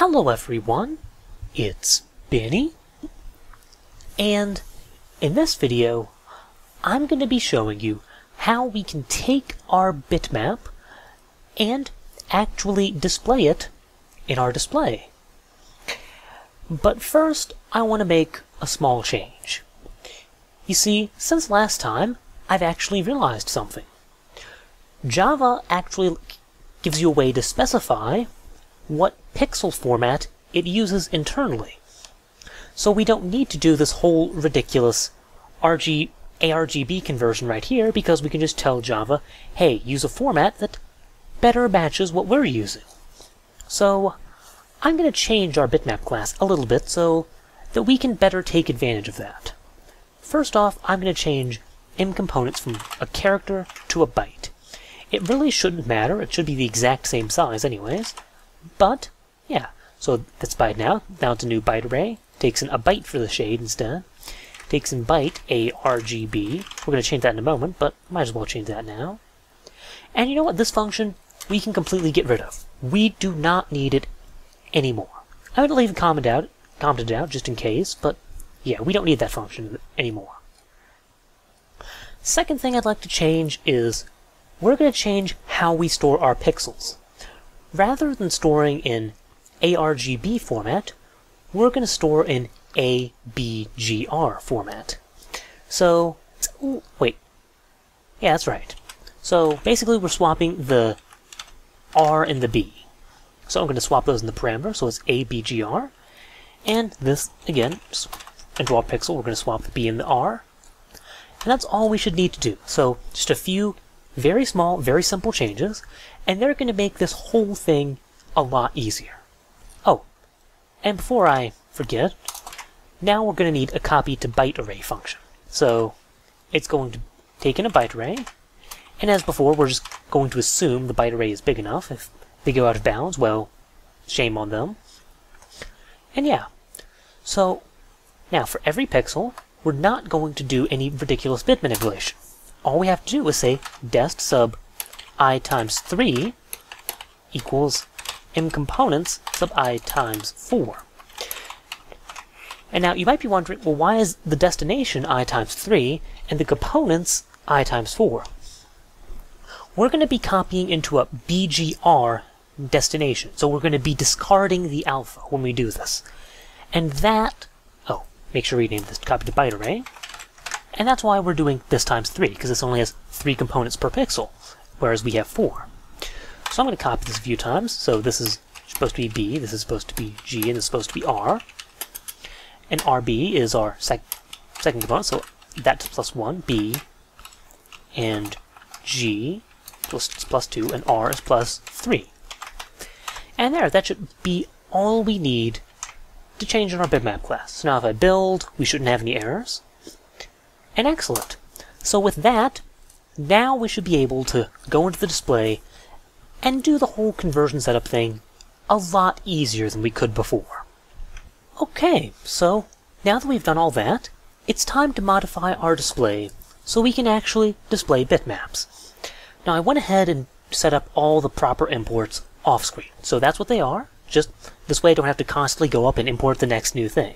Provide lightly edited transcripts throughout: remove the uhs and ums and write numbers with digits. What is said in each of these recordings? Hello everyone, it's Benny, and in this video I'm going to be showing you how we can take our bitmap and actually display it in our display. But first I want to make a small change. You see, since last time I've actually realized something. Java actually gives you a way to specify what pixel format it uses internally. So we don't need to do this whole ridiculous ARGB conversion right here, because we can just tell Java, hey, use a format that better matches what we're using. So I'm going to change our bitmap class a little bit so that we can better take advantage of that. First off, I'm going to change mComponents from a character to a byte. It really shouldn't matter, it should be the exact same size anyways, but yeah, so that's byte now. Now it's a new byte array. Takes in a byte for the shade instead. Takes in byte ARGB. We're going to change that in a moment, but might as well change that now. And you know what? This function we can completely get rid of. We do not need it anymore. I'm going to leave a comment out just in case, but yeah, we don't need that function anymore. Second thing I'd like to change is we're going to change how we store our pixels. Rather than storing in ARGB format, we're going to store in ABGR format. So, ooh, wait. Yeah, that's right. So basically we're swapping the R and the B. So I'm going to swap those in the parameter, so it's ABGR. And this, again, and draw pixel, we're going to swap the B and the R. And that's all we should need to do. So just a few very small, very simple changes, and they're going to make this whole thing a lot easier. Oh, and before I forget, now we're going to need a copy to byte array function. So it's going to take in a byte array, and as before, we're just going to assume the byte array is big enough. If they go out of bounds, well, shame on them. And yeah, so now for every pixel, we're not going to do any ridiculous bit manipulation. All we have to do is say dest sub I times 3 equals mComponents sub I times 4. And now you might be wondering, well, why is the destination I times 3 and the components I times 4? We're going to be copying into a BGR destination, so we're going to be discarding the alpha when we do this. And that, oh, make sure we name this copy to byte array. And that's why we're doing this times 3, because this only has 3 components per pixel, whereas we have 4. So I'm going to copy this a few times. So this is supposed to be B, this is supposed to be G, and this is supposed to be R. And RB is our second component, so that's plus 1, B, and G is plus 2, and R is plus 3. And there, that should be all we need to change in our bitmap class. So now if I build, we shouldn't have any errors. And excellent. So with that, now we should be able to go into the display and do the whole conversion setup thing a lot easier than we could before. Okay, so now that we've done all that, it's time to modify our display so we can actually display bitmaps. Now I went ahead and set up all the proper imports off screen. So that's what they are, just this way I don't have to constantly go up and import the next new thing.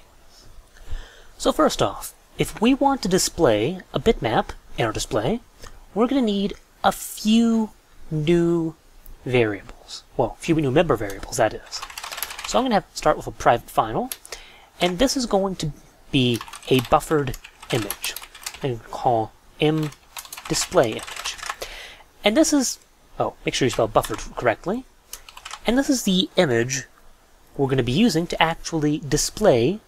So first off, if we want to display a bitmap in our display, we're going to need a few new variables. Well, a few new member variables, that is. So I'm going to have to start with a private final, and this is going to be a buffered image. I'm going to call mDisplayImage. And this is, oh, make sure you spell buffered correctly. And this is the image we're going to be using to actually display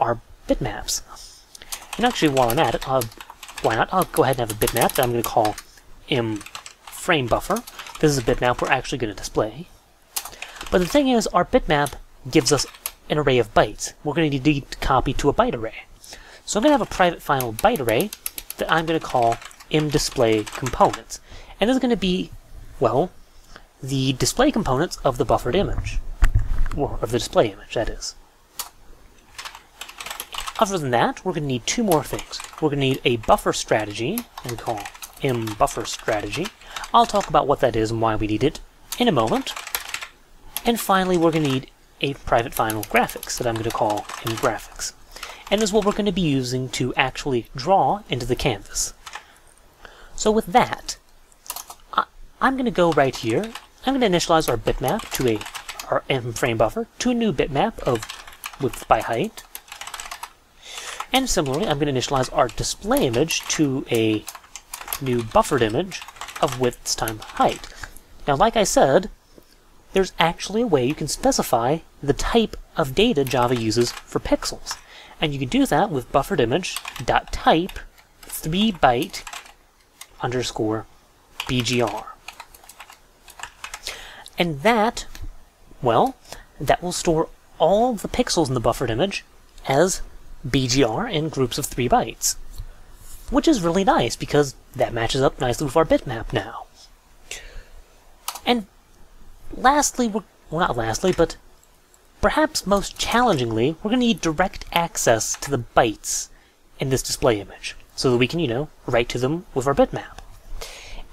our bitmaps. And actually, while I'm at it, why not? I'll go ahead and have a bitmap that I'm going to call mFrameBuffer. This is a bitmap we're actually going to display. But the thing is, our bitmap gives us an array of bytes. We're going to need to copy to a byte array. So I'm going to have a private final byte array that I'm going to call mDisplayComponents. And this is going to be, well, the display components of the buffered image. Or of the display image, that is. Other than that, we're going to need two more things. We're going to need a buffer strategy, and call mBufferStrategy. I'll talk about what that is and why we need it in a moment. And finally, we're going to need a private final graphics that I'm going to call mGraphics, and is what we're going to be using to actually draw into the canvas. So with that, I'm going to go right here. I'm going to initialize our bitmap to our mFrame buffer to a new bitmap of width by height. And similarly, I'm going to initialize our display image to a new buffered image of width times height. Now, like I said, there's actually a way you can specify the type of data Java uses for pixels. And you can do that with bufferedimage.type 3byte underscore BGR. And that, well, that will store all the pixels in the buffered image as BGR in groups of 3 bytes, which is really nice because that matches up nicely with our bitmap now. And lastly, well, not lastly, but perhaps most challengingly, we're going to need direct access to the bytes in this display image so that we can, you know, write to them with our bitmap.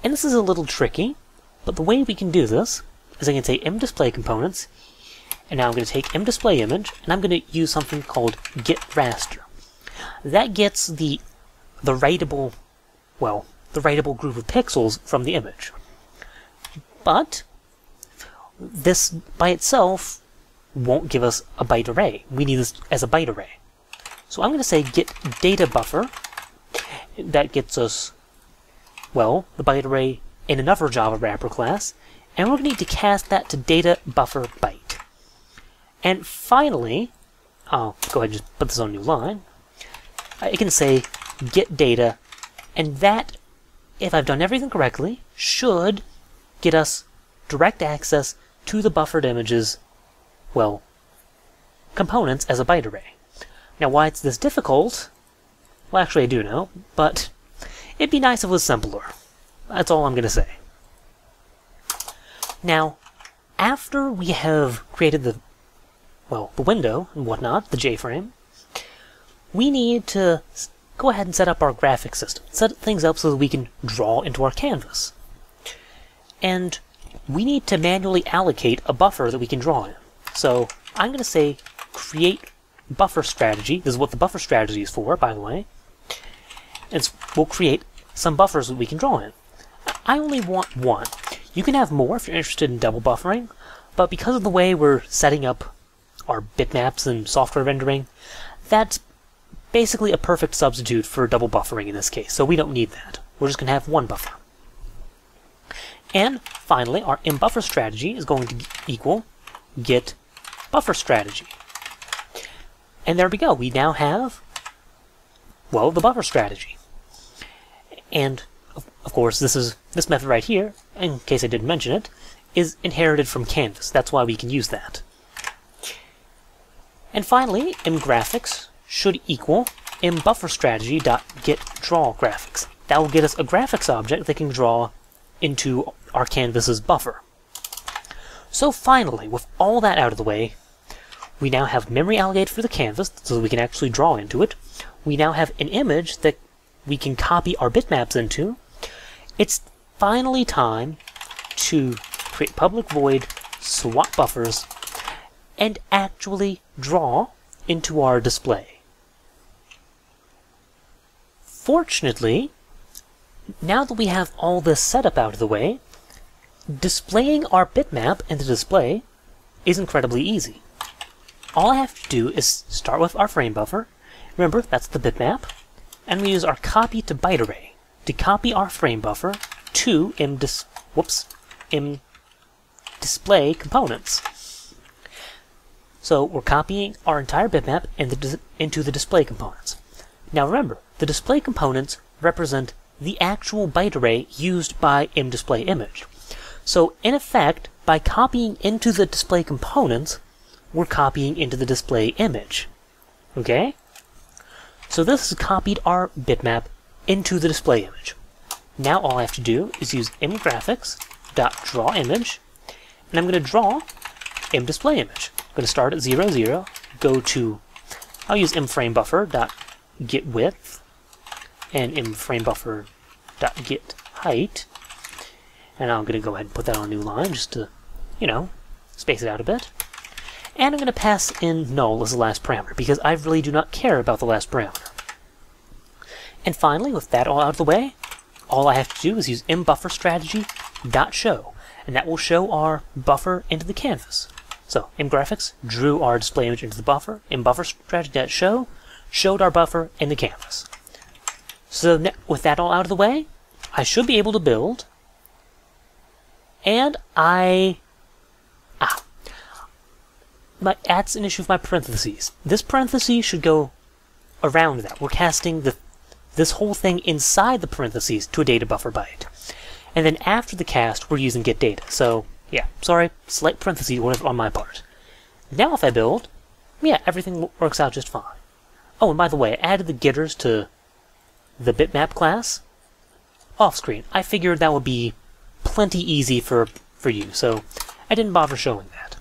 And this is a little tricky, but the way we can do this is I can say mDisplay components, and now I'm going to take mDisplay image, and I'm going to use something called getRaster. That gets the writable, well, the writable group of pixels from the image. But this by itself won't give us a byte array. We need this as a byte array. So I'm going to say getDataBuffer. That gets us, well, the byte array in another Java wrapper class, and we're going to need to cast that to DataBufferByte. And finally, I'll go ahead and just put this on a new line. I can say get data, and that, if I've done everything correctly, should get us direct access to the buffered image's, well, components as a byte array. Now, why it's this difficult, well, actually I do know, but it'd be nice if it was simpler. That's all I'm going to say. Now, after we have created the, well, the window and whatnot, the JFrame, we need to go ahead and set up our graphic system, set things up so that we can draw into our canvas. And we need to manually allocate a buffer that we can draw in. So I'm going to say createBufferStrategy. This is what the buffer strategy is for, by the way. And we'll create some buffers that we can draw in. I only want one. You can have more if you're interested in double buffering, but because of the way we're setting up our bitmaps and software rendering, that's basically a perfect substitute for double buffering in this case, so we don't need that. We're just going to have one buffer. And finally, our mBufferStrategy is going to equal getBufferStrategy. And there we go. We now have, well, the buffer strategy. And of course, this method right here, in case I didn't mention it, is inherited from Canvas. That's why we can use that. And finally, mGraphics should equal mBufferStrategy.getDrawGraphics. That will get us a graphics object that can draw into our canvas's buffer. So finally, with all that out of the way, we now have memory allocated for the canvas so that we can actually draw into it. We now have an image that we can copy our bitmaps into. It's finally time to create public void swapBuffers and actually draw into our display. Fortunately, now that we have all this setup out of the way, displaying our bitmap in the display is incredibly easy. All I have to do is start with our frame buffer. Remember, that's the bitmap. And we use our copy to byte array to copy our frame buffer to mDisplay components. So we're copying our entire bitmap into the display components. Now remember, the display components represent the actual byte array used by mDisplay image. So in effect, by copying into the display components, we're copying into the display image. Okay? So this has copied our bitmap into the display image. Now all I have to do is use mGraphics.drawImage, and I'm going to draw mDisplay image. I'm going to start at 0, 0, go to, I'll use mFrameBuffer.getWidth and mFrameBuffer.getHeight, and I'm going to go ahead and put that on a new line just to, you know, space it out a bit. And I'm going to pass in null as the last parameter, because I really do not care about the last parameter. And finally, with that all out of the way, all I have to do is use mBufferStrategy.show, and that will show our buffer into the canvas. So mGraphics drew our display image into the buffer, mBufferStrategy.show showed our buffer in the canvas. So with that all out of the way, I should be able to build, and that's an issue with my parentheses. This parenthesis should go around that. We're casting this whole thing inside the parentheses to a data buffer byte. And then after the cast, we're using get data. So, yeah, sorry, slight parentheses on my part. Now if I build, yeah, everything works out just fine. Oh, and by the way, I added the getters to the bitmap class off screen. I figured that would be plenty easy for you, so I didn't bother showing that.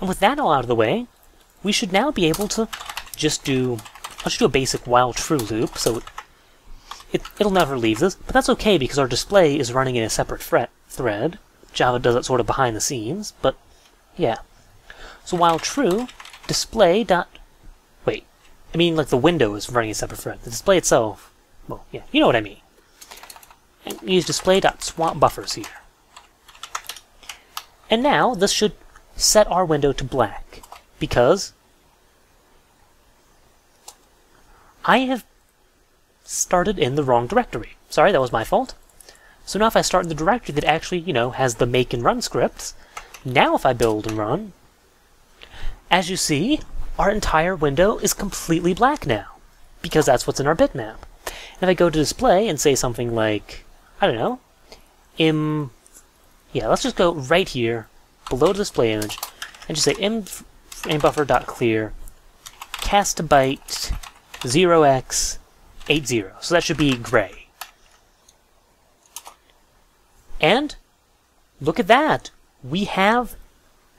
And with that all out of the way, we should now be able to just do... I'll just do a basic while true loop, so it'll never leave this, but that's okay because our display is running in a separate thread. Java does it sort of behind the scenes, but yeah. So while true, display dot... Wait, I mean like the window is running in a separate thread. The display itself, well, yeah, you know what I mean. And use display dot swapBuffers here. And now this should set our window to black, because I have started in the wrong directory. Sorry, that was my fault. So now if I start in the directory that actually, you know, has the make and run scripts, now if I build and run, as you see, our entire window is completely black now, because that's what's in our bitmap. And if I go to display and say something like, I don't know, let's just go right here, below the display image, and just say mBuffer.clear cast to byte 0x80, so that should be gray. And look at that, we have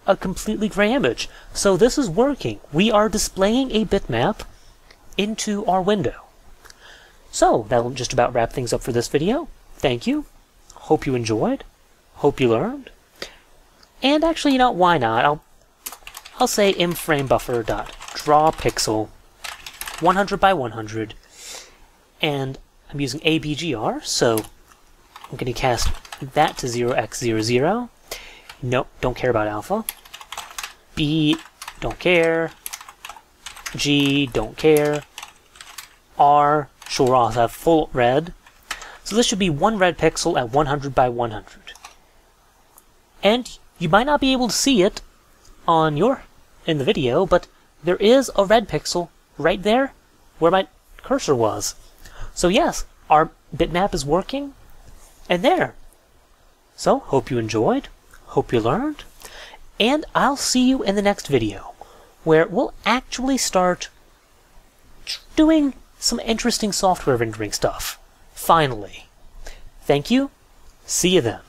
a completely gray image. So this is working. We are displaying a bitmap into our window. So that'll just about wrap things up for this video. Thank you. Hope you enjoyed. Hope you learned. And actually, you know, why not? I'll say mFrameBuffer.drawPixel 100 by 100, and I'm using ABGR, so I'm going to cast that to 0x00. Nope, don't care about alpha. B, don't care. G, don't care. R, sure, I'll have full red. So this should be one red pixel at 100 by 100. And you might not be able to see it in the video, but there is a red pixel right there where my cursor was. So yes, our bitmap is working, and there. So hope you enjoyed, hope you learned, and I'll see you in the next video, where we'll actually start doing some interesting software rendering stuff, finally. Thank you, see you then.